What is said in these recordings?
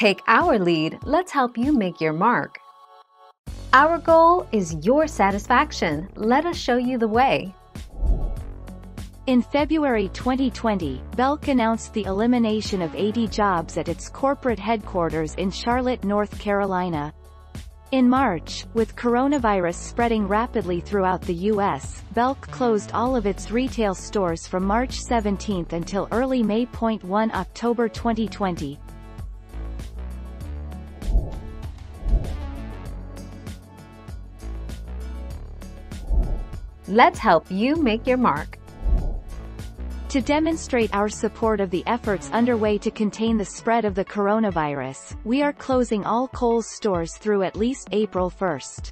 Take our lead, let's help you make your mark. Our goal is your satisfaction. Let us show you the way. In February 2020, Belk announced the elimination of 80 jobs at its corporate headquarters in Charlotte, North Carolina. In March, with coronavirus spreading rapidly throughout the U.S., Belk closed all of its retail stores from March 17 until early May. 1 October 2020. Let's help you make your mark. To demonstrate our support of the efforts underway to contain the spread of the coronavirus, we are closing all Kohl's stores through at least April 1st.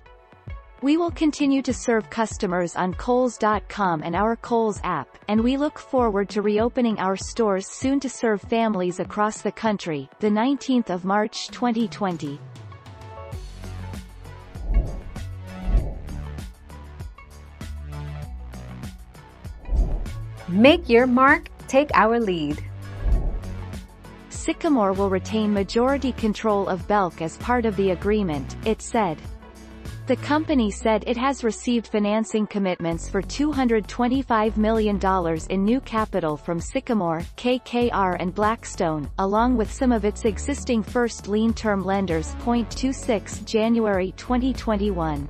We will continue to serve customers on Kohl's.com and our Kohl's app, and we look forward to reopening our stores soon to serve families across the country, the 19th of March 2020. Make your mark, take our lead. Sycamore will retain majority control of Belk as part of the agreement, it said. The company said it has received financing commitments for $225 million in new capital from Sycamore, KKR and Blackstone, along with some of its existing first lien term lenders. 26 January 2021.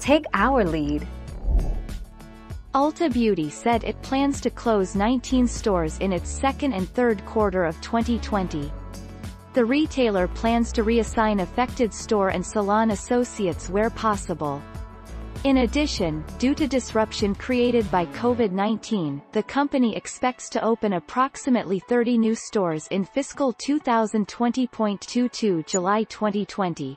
Take our lead. Ulta Beauty said it plans to close 19 stores in its second and third quarter of 2020. The retailer plans to reassign affected store and salon associates where possible. In addition, due to disruption created by COVID-19, the company expects to open approximately 30 new stores in fiscal 2020. 22 July 2020.